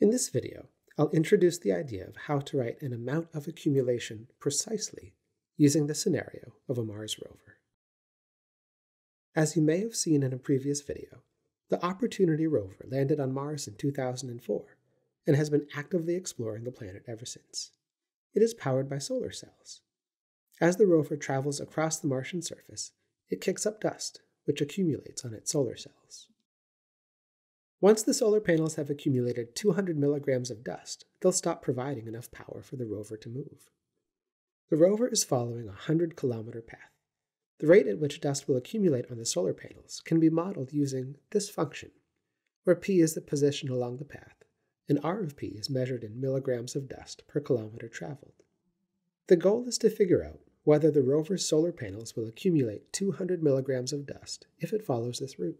In this video, I'll introduce the idea of how to write an amount of accumulation precisely using the scenario of a Mars rover. As you may have seen in a previous video, the Opportunity rover landed on Mars in 2004 and has been actively exploring the planet ever since. It is powered by solar cells. As the rover travels across the Martian surface, it kicks up dust, which accumulates on its solar cells. Once the solar panels have accumulated 200 milligrams of dust, they'll stop providing enough power for the rover to move. The rover is following a 100-kilometer path. The rate at which dust will accumulate on the solar panels can be modeled using this function, where p is the position along the path, and r of p is measured in milligrams of dust per kilometer traveled. The goal is to figure out whether the rover's solar panels will accumulate 200 milligrams of dust if it follows this route.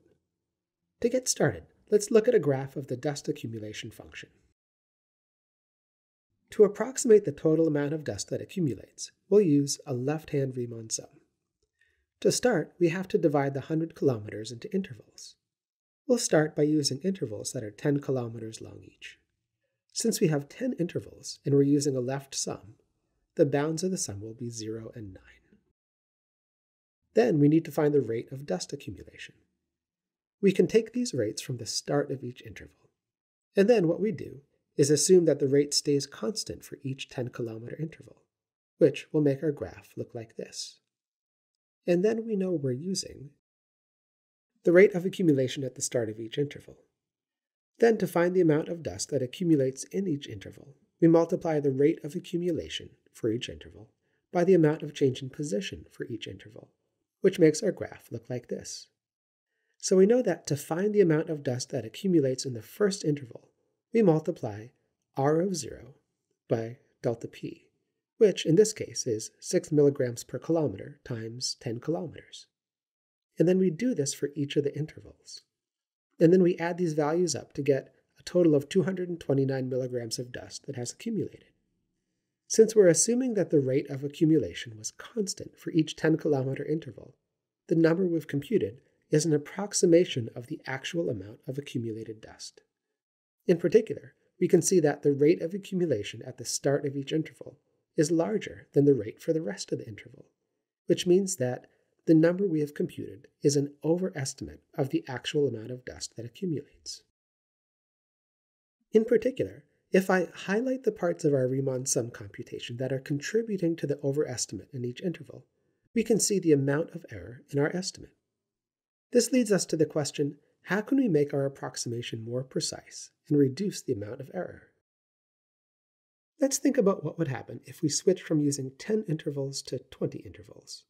To get started, let's look at a graph of the dust accumulation function. To approximate the total amount of dust that accumulates, we'll use a left-hand Riemann sum. To start, we have to divide the 100 kilometers into intervals. We'll start by using intervals that are 10 kilometers long each. Since we have 10 intervals and we're using a left sum, the bounds of the sum will be 0 and 9. Then we need to find the rate of dust accumulation. We can take these rates from the start of each interval. And then what we do is assume that the rate stays constant for each 10-kilometer interval, which will make our graph look like this. And then we know we're using the rate of accumulation at the start of each interval. Then to find the amount of dust that accumulates in each interval, we multiply the rate of accumulation for each interval by the amount of change in position for each interval, which makes our graph look like this. So we know that to find the amount of dust that accumulates in the first interval, we multiply r of 0 by delta p, which in this case is 6 milligrams per kilometer times 10 kilometers. And then we do this for each of the intervals. And then we add these values up to get a total of 229 milligrams of dust that has accumulated. Since we're assuming that the rate of accumulation was constant for each 10-kilometer interval, the number we've computed is an approximation of the actual amount of accumulated dust. In particular, we can see that the rate of accumulation at the start of each interval is larger than the rate for the rest of the interval, which means that the number we have computed is an overestimate of the actual amount of dust that accumulates. In particular, if I highlight the parts of our Riemann sum computation that are contributing to the overestimate in each interval, we can see the amount of error in our estimate. This leads us to the question, how can we make our approximation more precise and reduce the amount of error? Let's think about what would happen if we switched from using 10 intervals to 20 intervals.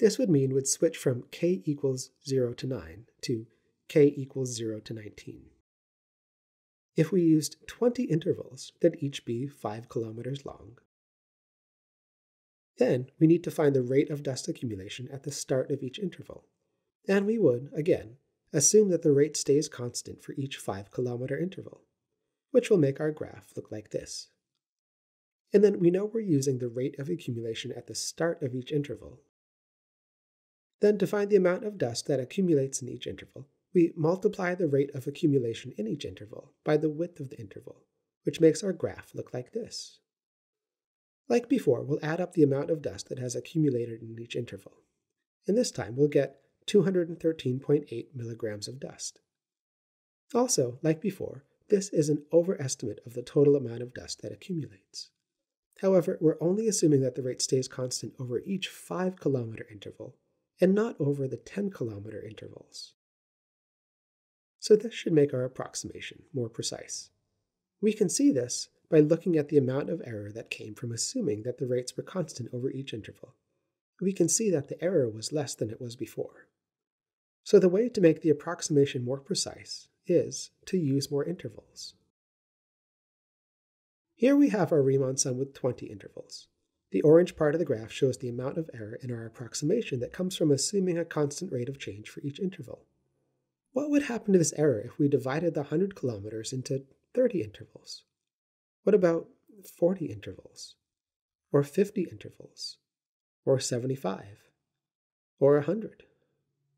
This would mean we'd switch from k equals 0 to 9 to k equals 0 to 19. If we used 20 intervals, they'd each be 5 kilometers long. Then we need to find the rate of dust accumulation at the start of each interval. And we would, again, assume that the rate stays constant for each 5-kilometer interval, which will make our graph look like this. And then we know we're using the rate of accumulation at the start of each interval. Then to find the amount of dust that accumulates in each interval, we multiply the rate of accumulation in each interval by the width of the interval, which makes our graph look like this. Like before, we'll add up the amount of dust that has accumulated in each interval. And this time we'll get 213.8 milligrams of dust. Also, like before, this is an overestimate of the total amount of dust that accumulates. However, we're only assuming that the rate stays constant over each 5-kilometer interval, and not over the 10-kilometer intervals. So this should make our approximation more precise. We can see this by looking at the amount of error that came from assuming that the rates were constant over each interval. We can see that the error was less than it was before. So the way to make the approximation more precise is to use more intervals. Here we have our Riemann sum with 20 intervals. The orange part of the graph shows the amount of error in our approximation that comes from assuming a constant rate of change for each interval. What would happen to this error if we divided the 100 kilometers into 30 intervals? What about 40 intervals? Or 50 intervals? Or 75, or 100,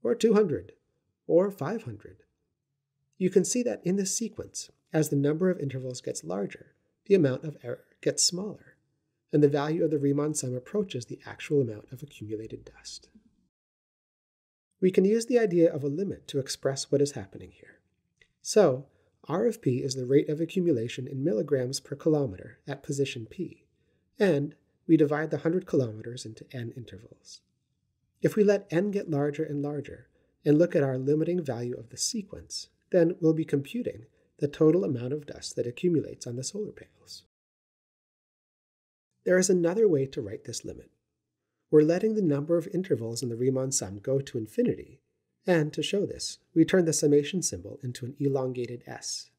or 200, or 500. You can see that in this sequence, as the number of intervals gets larger, the amount of error gets smaller, and the value of the Riemann sum approaches the actual amount of accumulated dust. We can use the idea of a limit to express what is happening here. So, R of P is the rate of accumulation in milligrams per kilometer at position P, and we divide the 100 kilometers into n intervals. If we let n get larger and larger, and look at our limiting value of the sequence, then we'll be computing the total amount of dust that accumulates on the solar panels. There is another way to write this limit. We're letting the number of intervals in the Riemann sum go to infinity, and to show this, we turn the summation symbol into an elongated s.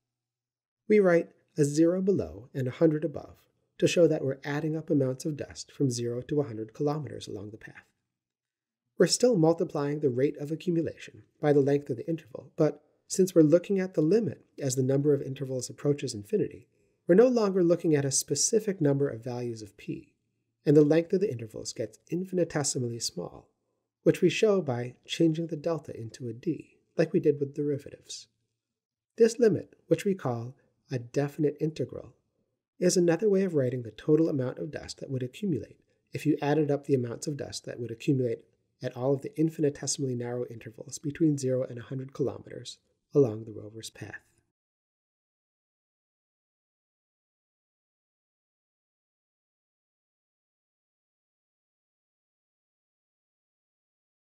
We write a 0 below and 100 above to show that we're adding up amounts of dust from 0 to 100 kilometers along the path. We're still multiplying the rate of accumulation by the length of the interval, but since we're looking at the limit as the number of intervals approaches infinity, we're no longer looking at a specific number of values of p, and the length of the intervals gets infinitesimally small, which we show by changing the delta into a d, like we did with derivatives. This limit, which we call a definite integral, is another way of writing the total amount of dust that would accumulate if you added up the amounts of dust that would accumulate at all of the infinitesimally narrow intervals between 0 and 100 kilometers along the rover's path.